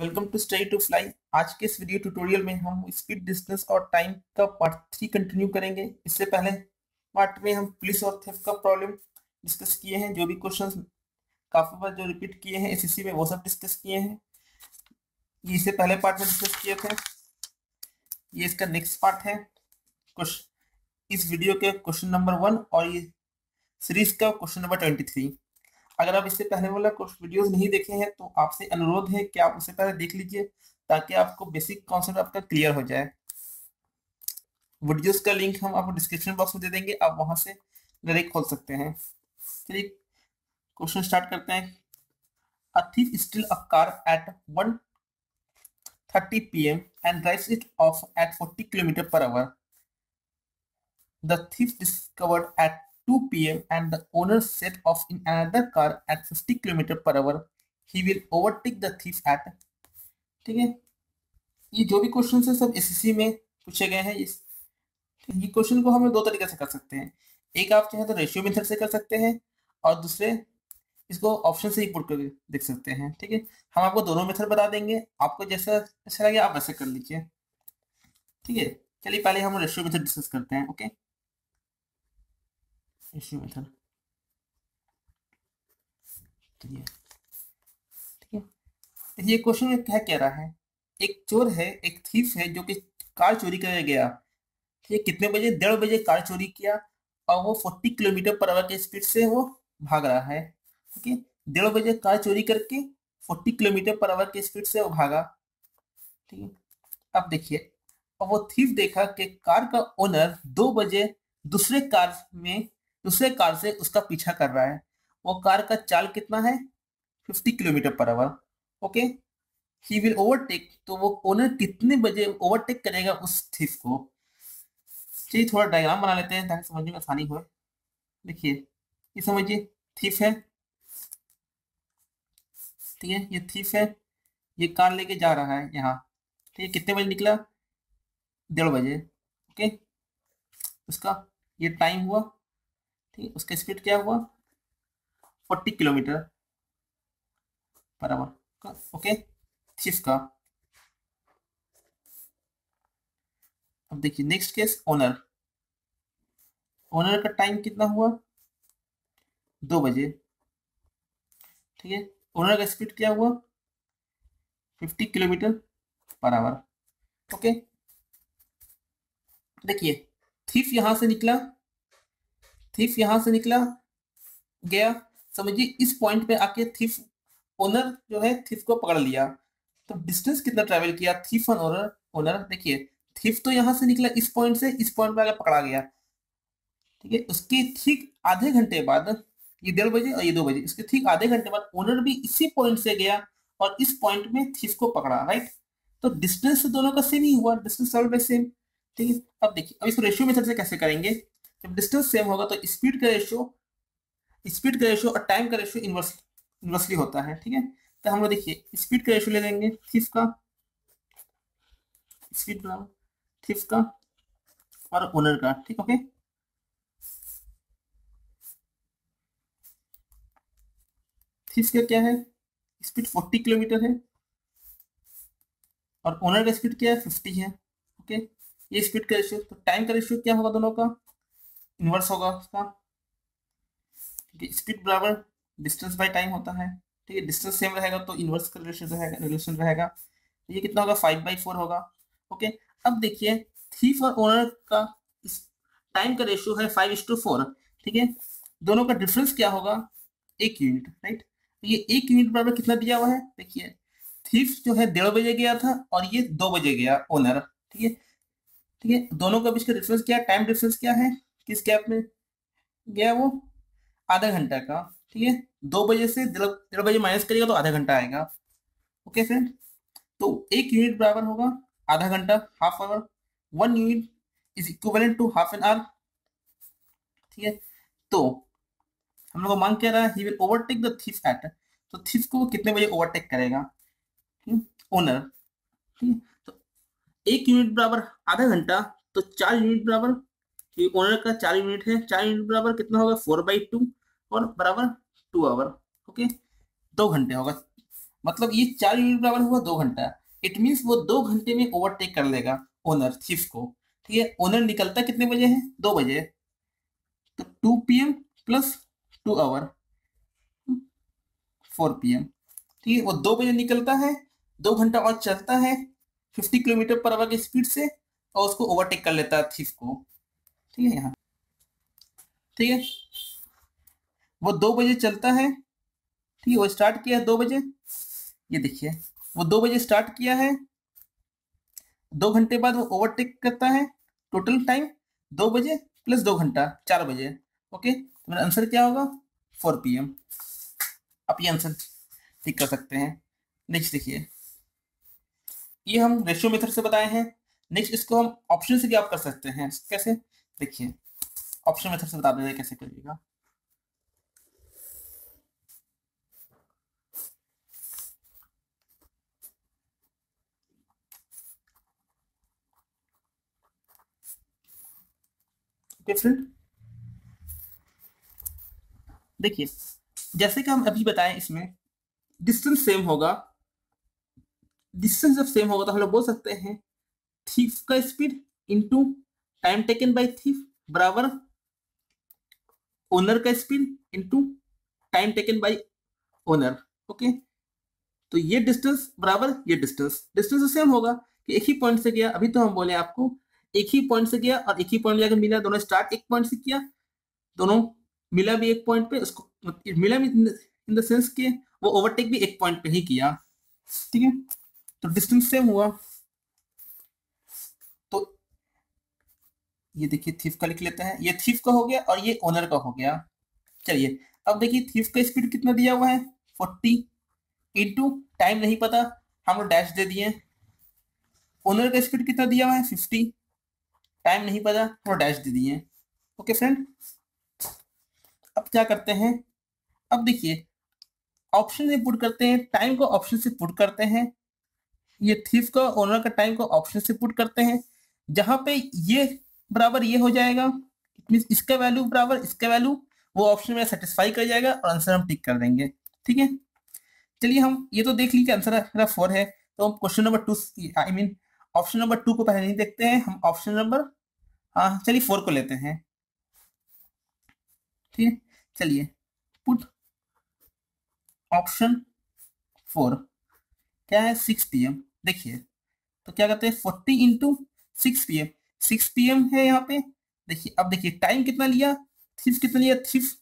Welcome to study to fly. आज के इस वीडियो ट्यूटोरियल में हम स्पीड, डिस्टेंस और टाइम का पार्ट 3 कंटिन्यू करेंगे। इससे पहले पार्ट में हम पुलिस और थेफ्ट का प्रॉब्लम डिस्कस किए हैं, जो भी क्वेश्चंस काफी बार जो रिपीट किए हैं एसएससी में वो सब डिस्कस किए हैं। ये इससे पहले पार्ट में डिस्कस किए थे, ये इसका नेक्स्ट पार्ट है। इस वीडियो के क्वेश्चन नंबर 1 और ये सीरीज का क्वेश्चन नंबर 23। अगर आप इससे पहले वाला कुछ वीडियोस नहीं देखे हैं तो आपसे अनुरोध है कि आप उससे पहले देख लीजिए, ताकि आपको बेसिक कॉन्सेप्ट आपका क्लियर हो जाए। वीडियोस का लिंक हम आपको डिस्क्रिप्शन बॉक्स में दे देंगे, आप वहां से डायरेक्ट खोल सकते हैं। चलिए क्वेश्चन स्टार्ट करते हैं। A thief steal a car at 1:30 PM and drives it off at 40 km/h। The thief discovered at 2 PM and the owner set off in another car at 50 km/h. He will overtake the thief at। ठीक है, ये जो भी question है सब SSC में पूछे गए हैं। ये क्वेश्चन को हम 2 तरीके से कर सकते हैं। एक आप चाहे तो रेशियो मेथड से कर सकते हैं और दूसरे इसको ऑप्शन से ही पुट करके देख सकते हैं। ठीक है, हम आपको दोनों मेथड बता देंगे, आपको जैसा अच्छा लगे आप वैसे कर लीजिए। ठीक है, चलिए पहले हम रेशियो मेथड डिस्कस करते हैं। Okay, ratio method. ठीक है, ये क्वेश्चन में क्या कह रहा है, एक चोर है, एक थीफ है, जो कि कार चोरी करने गया। ठीक है, कितने बजे? 1:30 बजे कार चोरी किया और वो 40 km/h के स्पीड से वो भाग रहा है। ठीक है, 1:30 बजे कार चोरी करके 40 km/h के स्पीड से वो भागा। ठीक है, अब देखिए, और वो थीफ देखा कि कार का ओनर 2 बजे दूसरे कार से उसका पीछा कर रहा है। वो कार का चाल कितना है? 50 km/h। Okay, he will overtake, तो वो ओनर कितने बजे ओवरटेक करेगा उस थीफ को? चलिए थोड़ा डायग्राम बना लेते हैं ताकि समझने में आसानी हो। देखिए, ये समझिए थीफ है। ठीक है, ये थीफ है, ये कार लेके जा रहा है यहाँ। ठीक है, कितने बजे निकला? 1:30 बजे। ओके, उसका ये टाइम हुआ। ठीक है, उसका स्पीड क्या हुआ? 40 km/h का। ओके, थीफ का। अब देखिए नेक्स्ट केस, ओनर का टाइम कितना हुआ? 2 बजे। ठीक है, ओनर का स्पीड क्या हुआ? 50 km/h। ओके, देखिए थीफ यहाँ से निकला गया। समझिए इस पॉइंट पे आके थीफ ओनर जो है थीफ को पकड़ लिया। तो डिस्टेंस कितना ट्रैवल किया थीफ और ओनर? देखिए थीफ तो यहाँ से निकला, इस पॉइंट से इस पॉइंट पे आके पकड़ा गया। ठीक है, उसके ठीक आधे घंटे बाद, ये 1:30 बजे और ये 2 बजे, इसके ठीक आधे घंटे बाद ओनर भी इसी पॉइंट से गया और इस पॉइंट में थीफ को पकड़ा। राइट, तो डिस्टेंस दोनों का सेम ही हुआ, डिस्टेंस ट्रैवल बाय सेम। ठीक है, अब देखिए, अब इसको रेशियो मेथड से कैसे करेंगे। जब डिस्टेंस सेम होगा तो स्पीड का रेशियो और टाइम का रेशियो इन्वर्सली होता है। ठीक है, तो हम लोग देखिए स्पीड का रेशियो ले लेंगे थीफ का, स्पीड थीफ का और ओनर का। ठीक, ओके, थीफ का क्या है? स्पीड 40 km/h है और ओनर का स्पीड क्या है? 50 है। ओके, ये स्पीड का रेशियो। तो टाइम का रेशियो क्या होगा? दोनों का इन्वर्स होगा उसका। स्पीड बराबर डिस्टेंस बाय टाइम होता है। ठीक है, डिस्टेंस सेम रहेगा तो इन्वर्स का रिलेशन रहेगा। तो ये कितना होगा? 5/4 होगा। ओके, अब देखिए थीफ और ओनर का टाइम का रेशियो है 5:4। ठीक है, दोनों का डिफरेंस क्या होगा? 1 यूनिट। राइट, तो ये 1 यूनिट बराबर कितना दिया हुआ है? देखिए थीफ जो है 1:30 बजे गया था और ये 2 बजे गया ओनर। ठीक है, दोनों का बीच का डिफरेंस क्या है? टाइम डिफरेंस क्या है? किस गैप में गया वो? आधा घंटा का। ठीक है, 2 बजे से 1:30 बजे माइनस करेगा तो आधा घंटा आएगा। ओके फ्रेंड, तो 1 यूनिट बराबर होगा आधा घंटा, half hour. 1 unit is equivalent to half an hour. ठीक है, तो हम लोग को मांग क्या रहा है? He will overtake the thief at, तो थीफ को कितने बजे ओवरटेक करेगा ओनर? ठीक है, 1 यूनिट बराबर आधा घंटा, तो 4 यूनिट बराबर, क्योंकि ओनर का 4 यूनिट है, 4 यूनिट बराबर कितना होगा? 4/2 और बराबर 2 आवर। ओके, 2 घंटे होगा। मतलब ये 4 यूनिट बराबर हुआ 2 घंटा। इट मीन्स वो 2 घंटे में ओवरटेक कर लेगा ओनर थीफ को, ठीक है। ओनर निकलता कितने बजे है, 2 बजे, तो 2 PM प्लस 2 आवर 4 PM, ठीक है। वो 2 बजे निकलता है, 2 घंटा और चलता है 50 किलोमीटर पर आवर की स्पीड से और उसको ओवरटेक कर लेता है थीफ को, ठीक है। यहाँ ठीक है वो 2 बजे चलता है, ठीक है। वो स्टार्ट किया है 2 बजे, ये देखिए वो 2 बजे स्टार्ट किया है, 2 घंटे बाद वो ओवरटेक करता है। टोटल टाइम 2 बजे प्लस 2 घंटा 4 बजे, ओके। तो मेरा आंसर क्या होगा, 4 PM। आप ये आंसर ठीक कर सकते हैं। नेक्स्ट देखिए, ये हम रेशियो मेथड से बताए हैं। नेक्स्ट इसको हम ऑप्शन से भी आप कर सकते हैं। कैसे, देखिए ऑप्शन मेथड से बता देते हैं कैसे करिएगा। देखिए जैसे कि हम अभी बताएं, इसमें डिस्टेंस सेम होगा। डिस्टेंस जब सेम होगा तो हम लोग बोल सकते हैं थीफ का speed into time taken by thief बराबर ओनर का speed into time taken by owner, okay. तो ये डिस्टेंस बराबर ये डिस्टेंस तो सेम होगा कि एक ही पॉइंट से गया। अभी तो हम बोले आपको एक ही पॉइंट से गया और एक ही पॉइंट जाकर मिला, दोनों स्टार्ट एक पॉइंट से किया, दोनों मिला भी एक पॉइंट पे, उसको मिला इन द सेंस के वो ओवरटेक भी एक पॉइंट पे ही किया, ठीक है। तो डिस्टेंस सेम हुआ। तो ये देखिए थीफ का लिख लेते हैं, ये थीफ का हो गया और ये ओनर का हो गया। चलिए अब देखिए थीफ का स्पीड कितना दिया हुआ है, 40 इंटू टाइम नहीं पता हम लोग डैश दे दिए। ओनर का स्पीड कितना दिया हुआ है, 50, टाइम नहीं पता तो डैश दे दिए, ओके फ्रेंड। अब क्या करते हैं, अब देखिए ऑप्शन से पुट करते हैं, टाइम को ऑप्शन से पुट करते हैं। ये थीफ का ओनर का टाइम को ऑप्शन से पुट करते हैं, जहां पे ये बराबर ये हो जाएगा। इट मींस इसका वैल्यू बराबर इसका वैल्यू, वो ऑप्शन में सेटिस्फाई कर जाएगा और आंसर हम टिक कर देंगे, ठीक है। चलिए हम ये तो देख ली कि आंसर 4 है, तो हम question number 2 I mean option number 2 को पहले नहीं देखते हैं, हम ऑप्शन नंबर चलिए 4 को लेते हैं, ठीक है। चलिए पुट ऑप्शन 4 क्या है, 6 PM। देखिए तो क्या करते हैं, 40 इंटू 6 PM, 6 PM है यहाँ पे। देखिए अब देखिए टाइम कितना लिया, थीफ कितना लिया, थीफ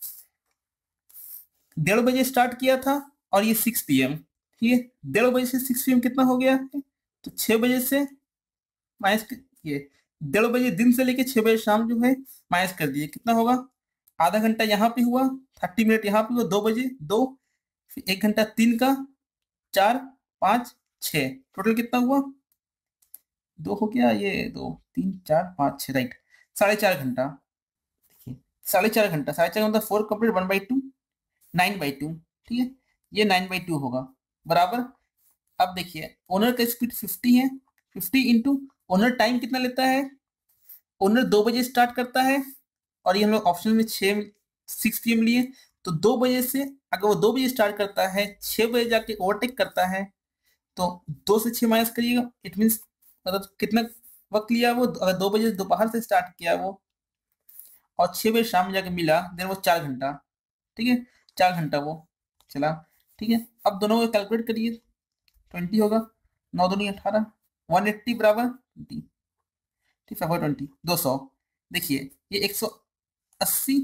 1:30 बजे स्टार्ट किया था और ये 6 PM, ठीक है। 1:30 बजे से 6 PM कितना हो गया है, तो 6 बजे से माइनस, ये 1:30 बजे दिन से लेके 6 बजे शाम जो है माइनस कर दिए, कितना होगा, आधा घंटा यहाँ पे हुआ, 30 मिनट यहाँ पे हुआ, 2 बजे 2, फिर 1 घंटा 3 का 4, 5, 6, टोटल कितना हुआ, 2 हो गया, ये 2, 3, 4, 5, 6, राइट, 4.5 घंटा। देखिए 4.5 घंटा, 4.5 घंटा 4 कंप्लीट 1/2, 9/2, ठीक है। ये 9/2 होगा बराबर। अब देखिए ओनर का स्पीड 50 है, 50 इंटू ओनर टाइम कितना लेता है, ओनर 2 बजे स्टार्ट करता है और ये हम लोग ऑप्शन में 6 PM लिए, तो 2 बजे से अगर वो 2 बजे स्टार्ट करता है 6 बजे जाके ओवरटेक करता है तो 2 से 6 माइनस करिएगा। इट मीन्स मतलब कितना वक्त लिया वो, अगर 2 बजे दोपहर से स्टार्ट किया वो और 6 बजे शाम में जाके मिला, देन वो 4 घंटा, ठीक है, 4 घंटा वो चला, ठीक है। अब दोनों को कैलकुलेट करिए, 20 होगा, 9 दूनी 18, 180 बराबर 20, 200। देखिए ये 180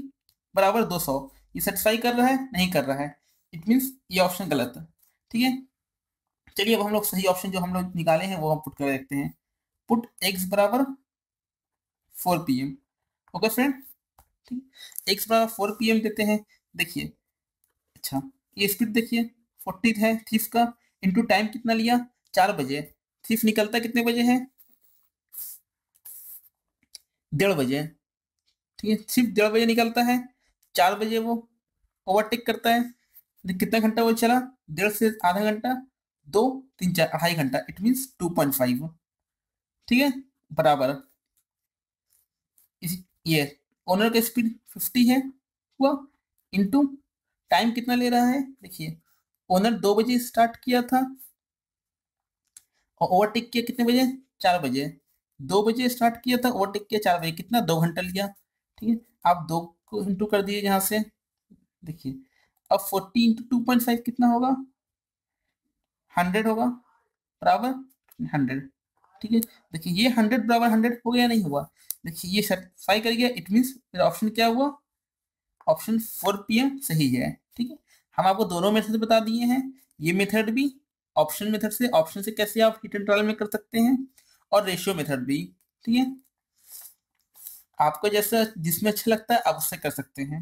बराबर 200, ये सेटिस्फाई कर रहा है नहीं कर रहा है, इट मीन्स ये ऑप्शन गलत है, ठीक है। चलिए अब हम लोग सही ऑप्शन जो हम लोग निकाले हैं वो हम पुट कर देखते हैं। पुट x बराबर 4 PM, ओके फ्रेंड, ठीक। x बराबर 4 PM देते हैं। देखिए अच्छा ये स्पीड देखिए 40 है थीफ का, इंटू टाइम कितना लिया, 4 बजे, थीफ निकलता कितने बजे है, 1:30 बजे, ठीक है। सिर्फ 1:30 बजे निकलता है, 4 बजे वो ओवरटेक करता है, कितना घंटा वो चला, 1:30 से आधा घंटा, 2, 3, 4, 2.5 घंटा, इट मीन्स 2.5, ठीक है बराबर। ये ओनर का स्पीड 50 है हुआ, इंटू टाइम कितना ले रहा है, देखिए ओनर 2 बजे स्टार्ट किया था और ओवरटेक किया कितने बजे, 4 बजे। 2 बजे स्टार्ट किया था, ओवरटेक किया 4 बजे, कितना 2 घंटा लिया। ठीक है, आप 2 को इंटू कर दिए यहाँ से, देखिए अब 40 × 2.5 कितना होगा, 100 होगा, बराबर 100। ठीक है, देखिए ये 100 बराबर 100 हो गया नहीं हुआ, देखिए ये सेटिस्फाई कर गया। इट मीन्स मेरा ऑप्शन क्या हुआ, ऑप्शन 4 PM सही है। ठीक है, हम आपको दोनों मेथड बता दिए हैं, ये मेथड भी ऑप्शन मेथड से, ऑप्शन से कैसे आप हिट एंड ट्रायल में कर सकते हैं, और रेशियो मेथड भी। ठीक है, आपको जैसा जिसमें अच्छा लगता है आप उससे कर सकते हैं।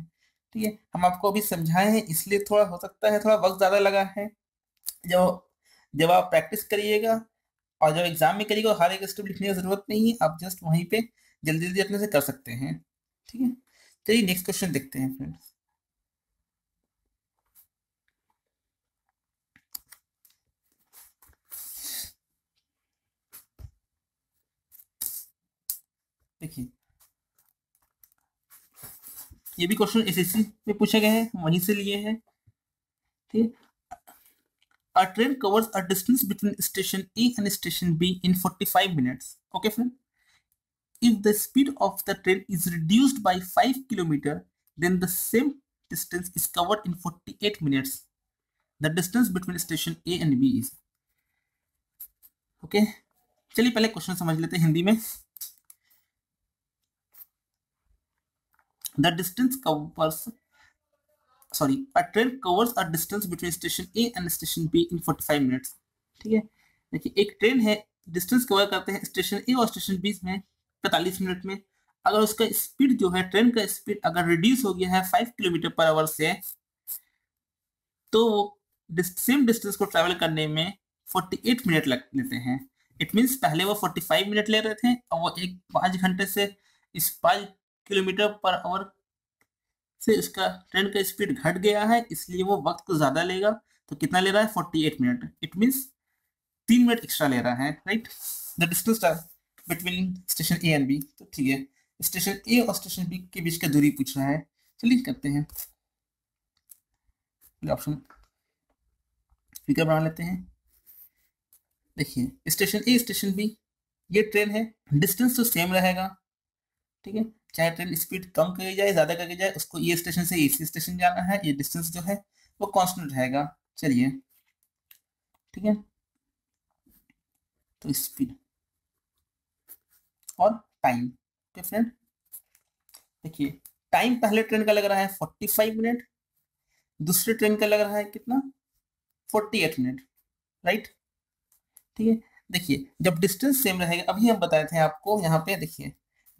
ठीक है, हम आपको अभी समझाए हैं इसलिए थोड़ा हो सकता है थोड़ा वक्त ज़्यादा लगा है। जब आप प्रैक्टिस करिएगा और जब एग्जाम में करिएगा, हर एक स्टेप लिखने की जरूरत नहीं है, आप जस्ट वहीं पर जल्दी जल्दी अपने से कर सकते हैं। ठीक है, चलिए नेक्स्ट क्वेश्चन देखते हैं फ्रेंड्स। देखिए ये भी क्वेश्चन एसएससी में पूछा गया है, वहीं से लिए हैं। ठीक है, a train covers a distance between station A and station B in 45 minutes. Okay friend, if the speed of the train is reduced by 5 kilometre then the same distance is covered in 48 minutes. The distance between station A and B is. Okay, चलिए पहले question समझ लेते हैं हिंदी में। The distance covers, sorry, a train covers a distance between station A and station B in 45 minutes. ठीक है, देखिए एक ट्रेन है, डिस्टेंस कवर करते हैं स्टेशन A और स्टेशन B में 45 मिनट में। अगर उसका स्पीड जो है, ट्रेन का स्पीड अगर रिड्यूस हो गया है 5 किलोमीटर पर आवर से, तो वो सेम डिस्टेंस को ट्रैवल करने में 48 मिनट लग लेते हैं। इट मीन्स पहले वो 45 मिनट ले रहे थे और वो एक 5 घंटे से इस 5 किलोमीटर पर आवर से उसका ट्रेन का स्पीड घट गया है, इसलिए वो वक्त को ज्यादा लेगा। तो कितना ले रहा है, 48 minute. It means 3 minute extra ले रहा है, right. The distance between station A and B, तो ठीक है स्टेशन ए और स्टेशन बी के बीच का दूरी पूछ रहा है। चलिए करते हैं, ऑप्शन फिगर बना लेते हैं। देखिए स्टेशन ए स्टेशन बी, ये ट्रेन है, डिस्टेंस तो सेम रहेगा। ठीक है, चाहे ट्रेन स्पीड कम करी जाए ज्यादा करी जाए, उसको ये स्टेशन से इसी स्टेशन जाना है, ये डिस्टेंस जो है वो कांस्टेंट रहेगा। चलिए ठीक है, तो स्पीड और टाइम। ओके फ्रेंड, देखिए टाइम पहले ट्रेन का लग रहा है 45 मिनट, दूसरे ट्रेन का लग रहा है कितना, 48 मिनट, राइट। ठीक है, देखिए जब डिस्टेंस सेम रहेगा, अभी हम बताए थे आपको यहाँ पे, देखिए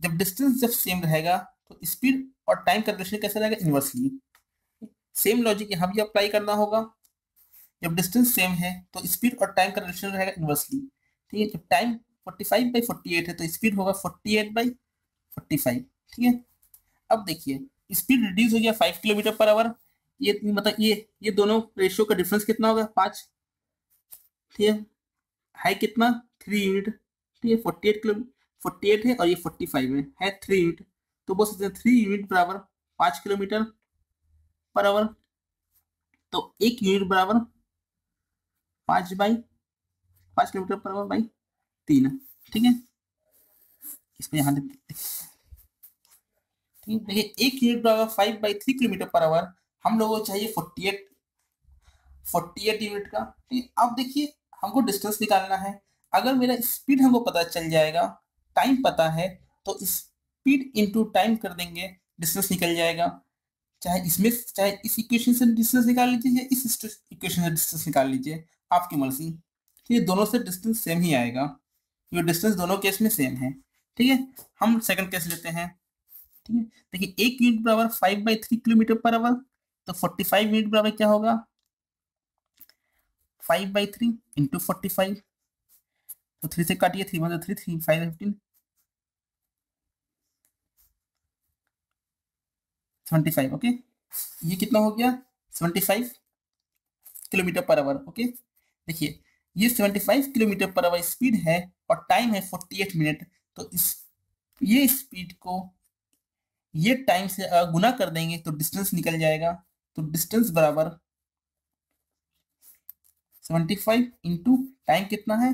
जब डिस्टेंस जब सेम रहेगा तो स्पीड और टाइम कैलकुलेशन कैसे रहेगा, इन्वर्सली। सेम लॉजिक यहाँ भी अप्लाई करना होगा, जब डिस्टेंस सेम है तो स्पीड और टाइम कैलकुलेशन रहेगा इन्वर्सली। ठीक है, जब टाइम 45/48 है तो स्पीड होगा 48/45। ठीक है, अब देखिए स्पीड रिड्यूस हो गया 5 किलोमीटर पर आवर, ये मतलब ये दोनों रेशियो का डिफरेंस कितना होगा, 5। ठीक है, हाई कितना, 3 यूनिट। ठीक है, 48 है और ये 45 है 3 यूनिट, तो बोल सकते हैं 3 यूनिट बराबर 5 किलोमीटर पर आवर, तो 1 यूनिट बराबर 5 किलोमीटर पर आवर बाई 3। ठीक है, इसमें यहाँ देखिए 1 यूनिट बराबर 5/3 किलोमीटर पर आवर, हम लोगों को चाहिए 48 यूनिट का। ठीक, अब देखिए हमको डिस्टेंस निकालना है, अगर मेरा स्पीड हमको पता चल जाएगा, टाइम पता है, तो स्पीड इंटू टाइम कर देंगे, डिस्टेंस निकल जाएगा। चाहे इस इक्वेशन से डिस्टेंस निकाल लीजिए या इस इक्वेशन से डिस्टेंस निकाल लीजिए, आपकी मर्जी। तो ये दोनों से डिस्टेंस सेम ही आएगा, ये डिस्टेंस दोनों केस में सेम है। ठीक है, हम सेकंड केस लेते हैं। ठीक है, देखिए 1 यूनिट बराबर 5/3 किलोमीटर पर आवर, तो 45 यूनिट बराबर क्या होगा, 5/3 × 45, तो 3 से काटिए, 3 × 3 = 3, 3 × 5 = 15, 75। ओके, ये कितना हो गया, 75 किलोमीटर पर आवर। ओके, देखिए ये 75 किलोमीटर पर आवर स्पीड है और टाइम है 48 मिनट, तो इस ये स्पीड को ये टाइम से गुना कर देंगे तो डिस्टेंस निकल जाएगा। तो डिस्टेंस बराबर 75 इंटू टाइम कितना है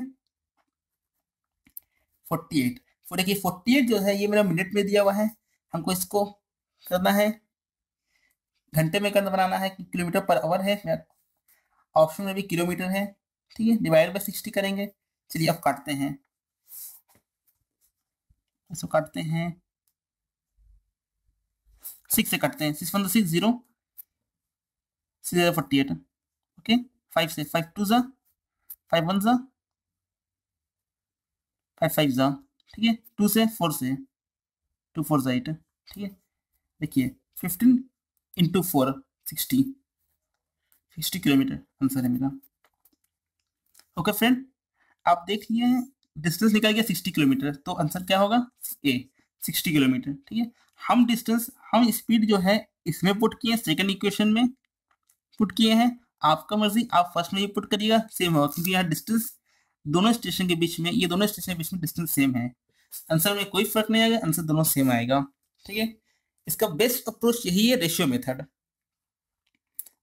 48। तो देखिए 48 जो है ये मेरा मिनट में दिया हुआ है, हमको इसको करना है घंटे में करना बनाना है, किलोमीटर पर आवर है, ऑप्शन में भी किलोमीटर है, ठीक है। डिवाइड बाय 60 करेंगे। चलिए अब काटते हैं, इसको काटते हैं 6 से काटते हैं, 6 × 6 0 48, ओके। 5 से 5 2 जा 5 1 जा 5 5 जा, ठीक है। 2 से 4 से 2 4 जा 8, ठीक है। देखिए 15 × 4 60, 60 किलोमीटर आंसर है मेरा। ओके फ्रेंड, आप देख लिए डिस्टेंस निकल गया 60 किलोमीटर, तो आंसर क्या होगा ए 60 किलोमीटर, ठीक है। हम डिस्टेंस हम स्पीड जो है इसमें पुट किए, सेकंड इक्वेशन में पुट किए हैं, आपका मर्जी आप फर्स्ट में भी पुट करिएगा, सेम होगा क्योंकि यहाँ डिस्टेंस दोनों स्टेशन के बीच में, ये दोनों स्टेशन के बीच में डिस्टेंस सेम है, आंसर में कोई फर्क नहीं आएगा, आंसर दोनों सेम आएगा, ठीक है। इसका बेस्ट अप्रोच यही है रेशियो मेथड।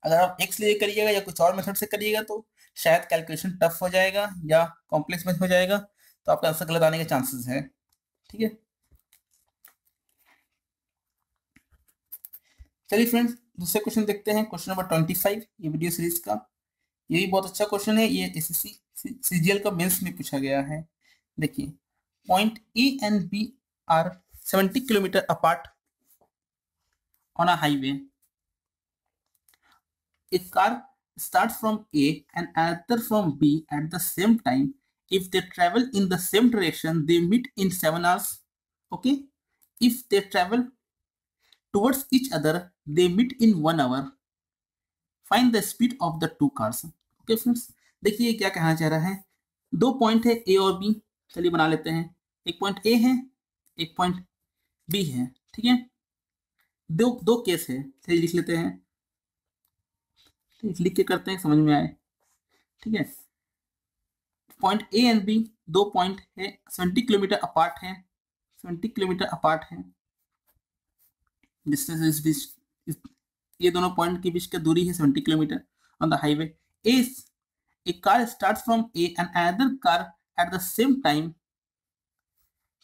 अगर आप एक्स ले करिएगा या कुछ और मेथड से करिएगा तो शायद कैलकुलेशन टफ हो जाएगा या कॉम्प्लेक्स मैथ हो जाएगा, तो आपका आंसर गलत आने के चांसेस है, ठीक है। चलिए फ्रेंड्स, दूसरे क्वेश्चन देखते हैं, क्वेश्चन नंबर 25 ये वीडियो सीरीज का, ये भी बहुत अच्छा क्वेश्चन है, ये एसएससी सीजीएल का मेंस में पूछा गया है। देखिए point A and B are 70 kilometre apart on a highway. A car starts from A and another from B at the same time. If they travel in the same direction, they meet in 7 hours. Okay. If they travel towards each other, they meet in 1 hour. Find the speed of the two cars. Okay friends. देखिए क्या कहना चाह रहा है। दो point है A और B. चलिए बना लेते हैं। एक पॉइंट A है, एक पॉइंट B है, ठीक है। दो केस है, चलिए लिख लेते हैं, लिख के करते हैं समझ में आए, ठीक है। पॉइंट ए एंड बी दो पॉइंट है, 70 किलोमीटर अपार्ट है, 70 किलोमीटर अपार्ट है। डिस्टेंस ये दोनों पॉइंट के बीच का दूरी है 70 kilometre on the highway. A car starts from A and another car at the same time,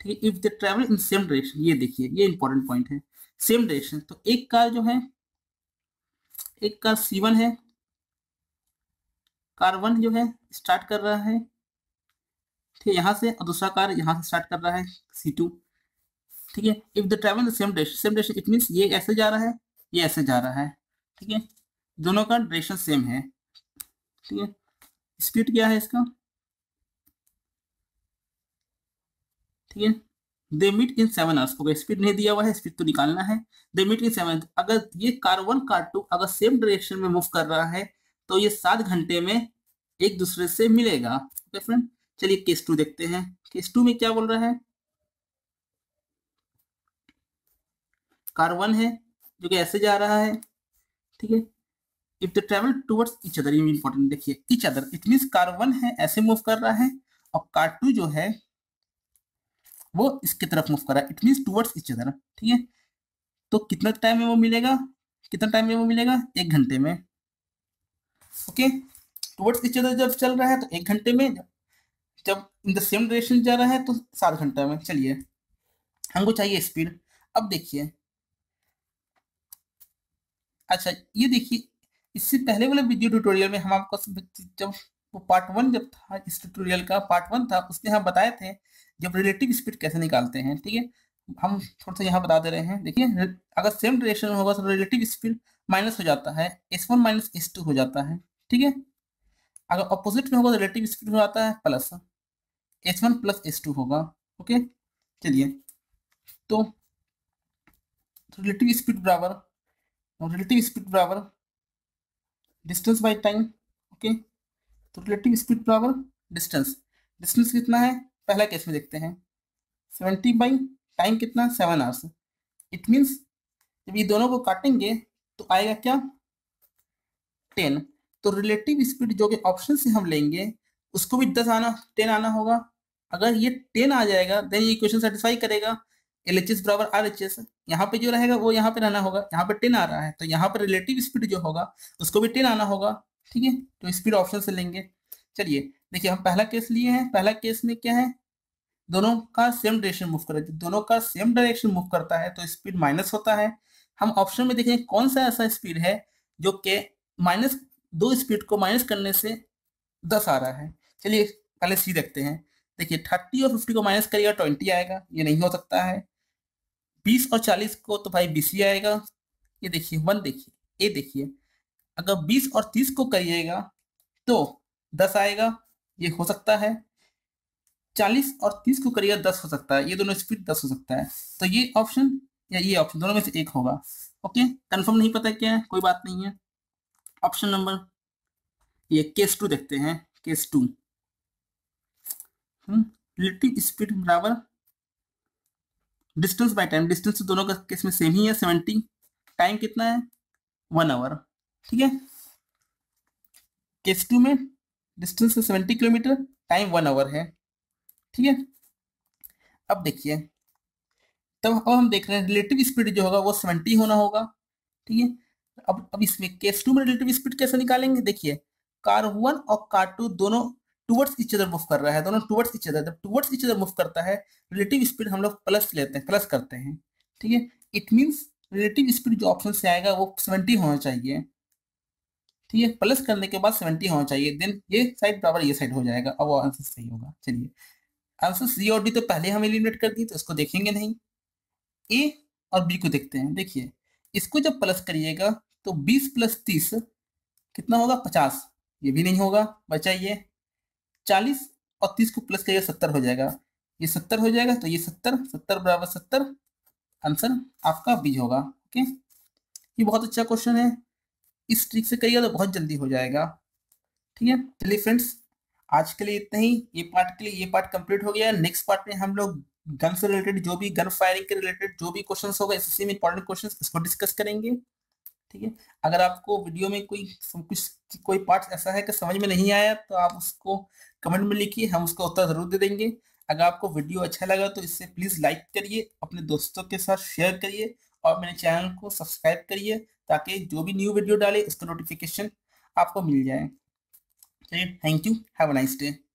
ठीक है। If they travel in same direction, ये देखिए ये इंपॉर्टेंट पॉइंट है, सेम डायरेक्शन। तो एक कार जो है, एक कार C1 है, कार 1 जो है स्टार्ट कर रहा है, ठीक है, यहाँ से, और दूसरा कार यहाँ से स्टार्ट कर रहा है C2, ठीक है। If the travel the same direction, it means ये ऐसे जा रहा है, ये ऐसे जा रहा है, ठीक है, दोनों का डायरेक्शन सेम है, ठीक है। स्पीड क्या है इसका, ठीक है, they meet in 7 hours. Okay, speed नहीं दिया हुआ है, स्पीड तो निकालना है। दे मीट इन 7, अगर ये कार 1 कार 2 अगर सेम डायरेक्शन में मूव कर रहा है तो ये 7 घंटे में एक दूसरे से मिलेगा। ओके फ्रेंड, चलिए केस 2 देखते हैं। केस 2 में क्या बोल रहा है, कार 1 है जो कि ऐसे जा रहा है, ठीक है। If the travel towards each other, ये इंपॉर्टेंट, देखिए each other, it means car 1 है ऐसे मूव कर रहा है और कार 2 जो है वो इसकी तरफ मूव करा, it means towards each other, ठीक है। तो कितना टाइम में वो मिलेगा, कितना टाइम में वो मिलेगा, 1 घंटे में। ओके, टूवर्ड्स इच अदर जब चल रहा है तो 1 घंटे में, जब इन द सेम डायरेक्शन जा रहा है तो 7 घंटे में। चलिए हमको चाहिए स्पीड। अब देखिए, अच्छा ये देखिए, इससे पहले वाले वीडियो ट्यूटोरियल में हम आपको जब वो पार्ट 1 जब था, इस ट्यूटोरियल का पार्ट 1 था, उसमें हम बताए थे जब रिलेटिव स्पीड कैसे निकालते हैं, ठीक है। हम थोड़ा सा यहाँ बता दे रहे हैं। देखिए अगर सेम डायरेक्शन होगा तो रिलेटिव स्पीड माइनस हो जाता है, S1 - S2 हो जाता है, ठीक है। अगर अपोजिट में होगा तो रिलेटिव स्पीड हो जाता है प्लस, S1 + S2 होगा। ओके, चलिए तो रिलेटिव स्पीड बराबर डिस्टेंस बाई टाइम। ओके, तो रिलेटिव स्पीड बराबर डिस्टेंस कितना है, पहला केस में देखते हैं, 70 बाई टाइम कितना, 7 आवर्स। इट मीन्स जब ये दोनों को काटेंगे तो आएगा क्या, 10। तो रिलेटिव स्पीड जो कि ऑप्शन से हम लेंगे उसको भी 10 आना होगा। अगर ये 10 आ जाएगा देन ये इक्वेशन सेटिस्फाई करेगा, LHS बराबर RHS। यहाँ पे जो रहेगा वो यहाँ पे रहना होगा, यहाँ पे 10 आ रहा है तो यहाँ पर रिलेटिव स्पीड जो होगा उसको भी 10 आना होगा, ठीक है, तो स्पीड ऑप्शन से लेंगे। चलिए देखिए हम पहला केस लिए हैं, पहला केस में क्या है, दोनों का सेम डायरेक्शन मूव कर, दोनों का सेम डायरेक्शन मूव करता है तो स्पीड माइनस होता है। हम ऑप्शन में देखें कौन सा ऐसा स्पीड है जो के माइनस दो स्पीड को माइनस करने से 10 आ रहा है। चलिए पहले सी देखते हैं। देखिए 30 और 50 को माइनस करिएगा 20 आएगा, ये नहीं हो सकता है। 20 और 40 को तो भाई BC आएगा, ये देखिए 1, देखिए ए देखिए। अगर 20 और 30 को करिएगा तो 10 आएगा, ये हो सकता है। 40 और 30 को करिएगा 10 हो सकता है, ये दोनों स्पीड 10 हो सकता है। तो ये ऑप्शन या ये ऑप्शन दोनों में से एक होगा। ओके, कंफर्म नहीं पता क्या है, कोई बात नहीं है। ऑप्शन नंबर ये केस 2 देखते हैं। केस 2 रिलेटिव स्पीड बराबर डिस्टेंस बाय टाइम। डिस्टेंस तो दोनों का केस में सेम ही है 70, टाइम कितना है 1 आवर। ठीक है, केस 2 में डिस्टेंस 70 किलोमीटर, टाइम 1 आवर है। ठीक है, अब देखिए तब अब हम देख रहे हैं रिलेटिव स्पीड जो होगा वो 70 होना होगा। ठीक है, अब इसमें केस 2 में रिलेटिव स्पीड कैसे निकालेंगे। देखिए कार 1 और कार 2 दोनों टुवर्ड्स ईच अदर मूव कर रहा है, दोनों टुवर्ड्स ईच अदर। जब टुवर्ड्स ईच अदर मूव करता है रिलेटिव स्पीड हम लोग प्लस लेते हैं, प्लस करते हैं। ठीक है, इट मीन्स रिलेटिव स्पीड जो ऑप्शन से आएगा वो 70 होना चाहिए। ठीक है, प्लस करने के बाद 70 होना चाहिए, देन ये साइड बराबर ये साइड हो जाएगा और वो आंसर सही होगा। चलिए आंसर सी और डी तो पहले हम एलिमिनेट कर दिए तो इसको देखेंगे नहीं। ए और बी को देखते हैं। देखिए इसको जब प्लस करिएगा तो 20 प्लस 30 कितना होगा 50, ये भी नहीं होगा, बचाइए। 40 और 30 को प्लस करिएगा 70 हो जाएगा, ये 70 हो जाएगा तो ये 70 बराबर 70, आंसर आपका बी होगा। ओके, ये बहुत अच्छा क्वेश्चन है, इस ट्रिक से करिएगा तो बहुत जल्दी हो जाएगा। ठीक है, चलिए फ्रेंड्स आज के लिए इतना ही, ये पार्ट के लिए ये पार्ट कंप्लीट हो गया। नेक्स्ट पार्ट में हम लोग गन से रिलेटेड जो भी गन फायरिंग के रिलेटेड जो भी क्वेश्चंस होगा एसएससी में इंपॉर्टेंट क्वेश्चंस इसको डिस्कस करेंगे। ठीक है, अगर आपको वीडियो में कोई पार्ट ऐसा है कि समझ में नहीं आया तो आप उसको कमेंट में लिखिए, हम उसका उत्तर जरूर दे देंगे। अगर आपको वीडियो अच्छा लगा तो इसे प्लीज़ लाइक करिए, अपने दोस्तों के साथ शेयर करिए और मेरे चैनल को सब्सक्राइब करिए ताकि जो भी न्यू वीडियो डाले उसका नोटिफिकेशन आपको मिल जाए। चलिए, thank you, have a nice day.